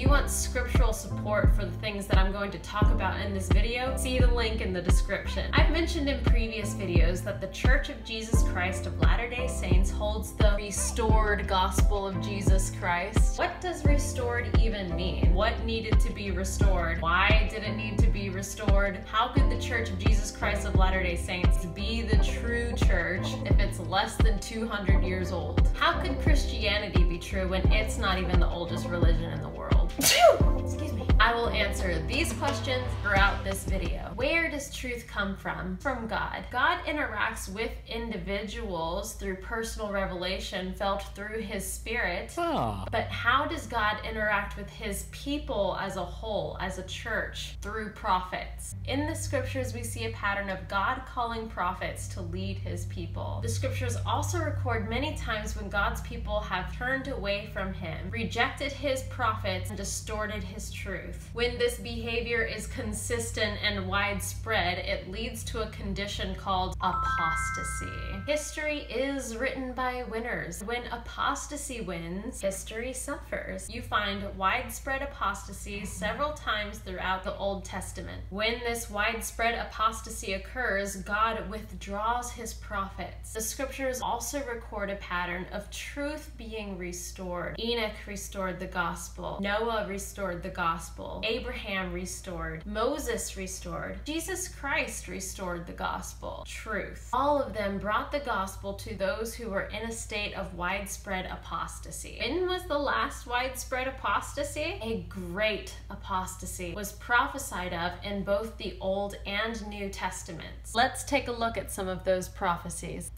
you want scriptural support for the things that I'm going to talk about in this video, see the link in the description. I've mentioned in previous videos that the Church of Jesus Christ of Latter-day Saints holds the restored gospel of Jesus Christ. What does restored even mean? What needed to be restored? Why did it need to be restored? How could the Church of Jesus Christ of Latter-day Saints be the true church if it's less than 200 years old? How could Christianity be true when it's not even the oldest religion in the world? Excuse me. I will answer these questions throughout this video. Where does truth come from? From God. God interacts with individuals through personal revelation felt through his spirit. Oh. But how does God interact with his people as a whole, as a church? Through prophets. In the scriptures, we see a pattern of God calling prophets to lead his people. The scriptures also record many times when God's people have turned away from him, rejected his prophets, and distorted his truth. When this behavior is consistent and widespread, it leads to a condition called apostasy. History is written by winners. When apostasy wins, history suffers. You find widespread apostasy several times throughout the Old Testament. When this widespread apostasy occurs, God withdraws his prophets. The scriptures also record a pattern of truth being restored. Enoch restored the gospel. Noah restored the gospel. Abraham restored. Moses restored. Jesus Christ restored the gospel. Truth. All of them brought the gospel to those who were in a state of widespread apostasy. When was the last widespread apostasy? A great apostasy was prophesied of in both the Old and New Testaments. Let's take a look at some of those prophecies.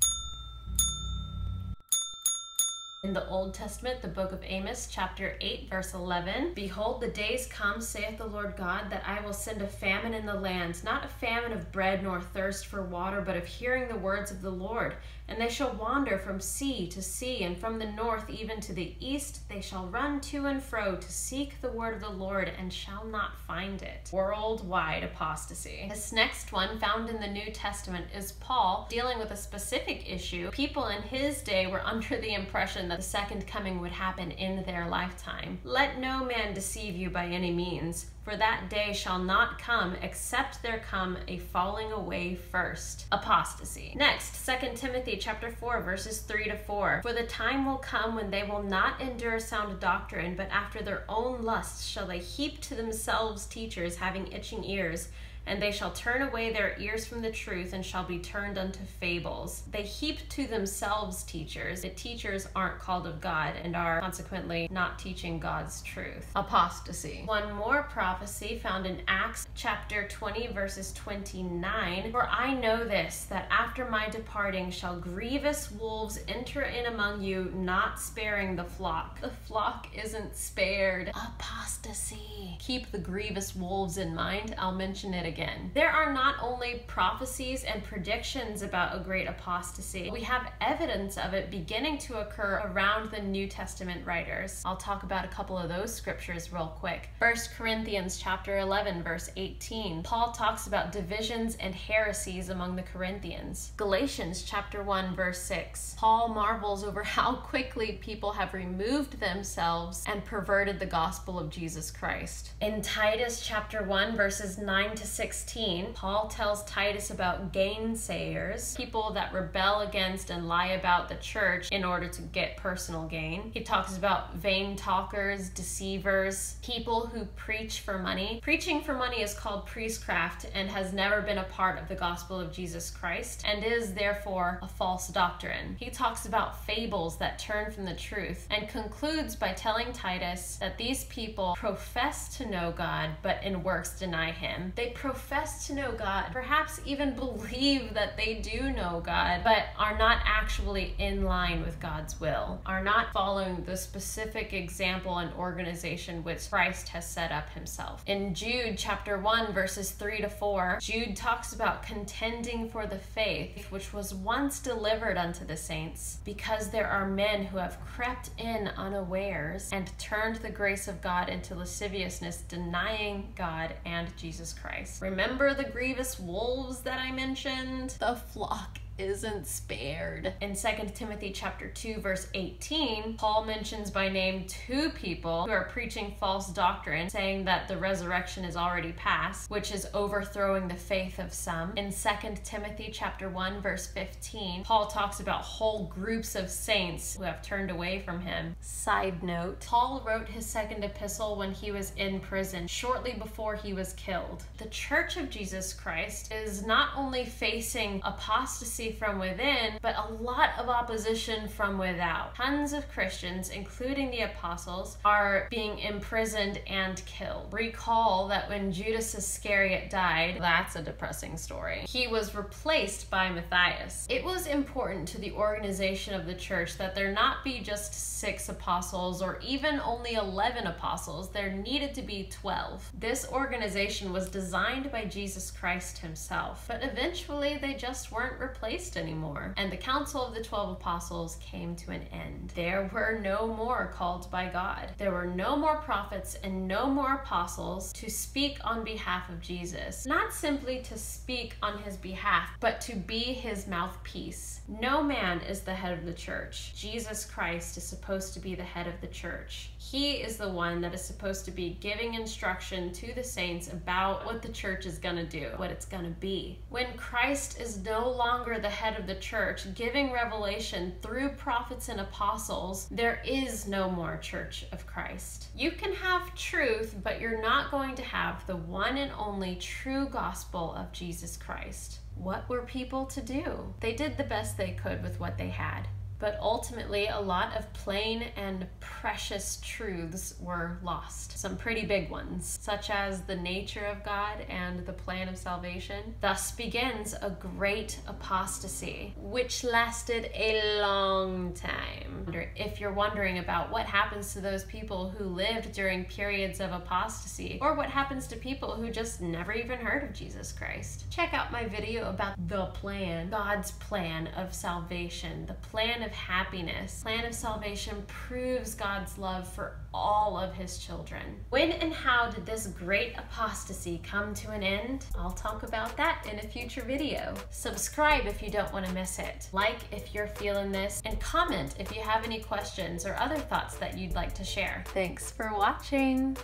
In the Old Testament, the book of Amos, chapter 8, verse 11, "Behold, the days come, saith the Lord God, that I will send a famine in the land, not a famine of bread nor thirst for water, but of hearing the words of the Lord. And they shall wander from sea to sea, and from the north even to the east. They shall run to and fro to seek the word of the Lord, and shall not find it." Worldwide apostasy. This next one, found in the New Testament, is Paul dealing with a specific issue. People in his day were under the impression that the second coming would happen in their lifetime. "Let no man deceive you by any means. For that day shall not come, except there come a falling away first." Apostasy. Next, 2 Timothy chapter 4, verses 3 to 4. "For the time will come when they will not endure sound doctrine, but after their own lusts shall they heap to themselves teachers having itching ears, and they shall turn away their ears from the truth, and shall be turned unto fables." They heap to themselves teachers. The teachers aren't called of God, and are consequently not teaching God's truth. Apostasy. One more prophecy found in Acts chapter 20, verses 29. "For I know this, that after my departing shall grievous wolves enter in among you, not sparing the flock." The flock isn't spared. Apostasy. Keep the grievous wolves in mind. I'll mention it again. There are not only prophecies and predictions about a great apostasy, we have evidence of it beginning to occur around the New Testament writers. I'll talk about a couple of those scriptures real quick. 1 Corinthians chapter 11, verse 18. Paul talks about divisions and heresies among the Corinthians. Galatians chapter 1, verse 6. Paul marvels over how quickly people have removed themselves and perverted the gospel of Jesus Christ. In Titus chapter 1, verses 9 to 16, Paul tells Titus about gainsayers, people that rebel against and lie about the church in order to get personal gain. He talks about vain talkers, deceivers, people who preach for money. Preaching for money is called priestcraft and has never been a part of the gospel of Jesus Christ, and is therefore a false doctrine. He talks about fables that turn from the truth, and concludes by telling Titus that these people profess to know God, but in works deny him. They profess to know God, perhaps even believe that they do know God, but are not actually in line with God's will, are not following the specific example and organization which Christ has set up himself. In Jude chapter 1, verses 3 to 4, Jude talks about contending for the faith which was once delivered unto the saints, because there are men who have crept in unawares and turned the grace of God into lasciviousness, denying God and Jesus Christ. Remember the grievous wolves that I mentioned? The flock isn't spared. In 2 Timothy chapter 2 verse 18, Paul mentions by name two people who are preaching false doctrine, saying that the resurrection is already past, which is overthrowing the faith of some. In 2 Timothy chapter 1 verse 15, Paul talks about whole groups of saints who have turned away from him. Side note, Paul wrote his second epistle when he was in prison, shortly before he was killed. The Church of Jesus Christ is not only facing apostasy from within, but a lot of opposition from without. Tons of Christians, including the apostles, are being imprisoned and killed. Recall that when Judas Iscariot died, that's a depressing story, he was replaced by Matthias. It was important to the organization of the church that there not be just 6 apostles or even only 11 apostles. There needed to be 12. This organization was designed by Jesus Christ himself, but eventually they just weren't replaced anymore, and the council of the 12 apostles came to an end. There were no more called by God. There were no more prophets and no more apostles to speak on behalf of Jesus. Not simply to speak on his behalf, but to be his mouthpiece. No man is the head of the church. Jesus Christ is supposed to be the head of the church. He is the one that is supposed to be giving instruction to the saints about what the church is gonna do, what it's gonna be. When Christ is no longer the head of the church, giving revelation through prophets and apostles, there is no more Church of Christ. You can have truth, but you're not going to have the one and only true gospel of Jesus Christ. What were people to do? They did the best they could with what they had, but ultimately a lot of plain and precious truths were lost. Some pretty big ones, such as the nature of God and the plan of salvation. Thus begins a great apostasy, which lasted a long time. If you're wondering about what happens to those people who lived during periods of apostasy, or what happens to people who just never even heard of Jesus Christ, check out my video about the plan, God's plan of salvation, the plan of happiness. Plan of salvation proves God's love for all of his children. When and how did this great apostasy come to an end? I'll talk about that in a future video. Subscribe if you don't want to miss it. Like if you're feeling this, and comment if you have any questions or other thoughts that you'd like to share. Thanks for watching.